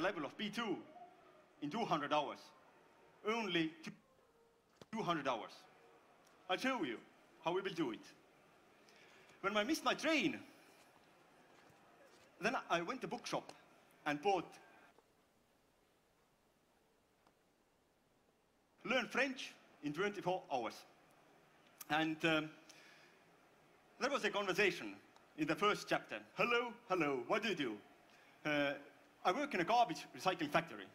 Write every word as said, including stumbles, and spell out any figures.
level of B two in two hundred hours. Only two hundred hours. I'll show you how we will do it. When I missed my train, then I went to the bookshop and bought Learn French in twenty-four hours. And um, there was a conversation in the first chapter. Hello, hello, what do you do? Uh, I work in a garbage recycling factory.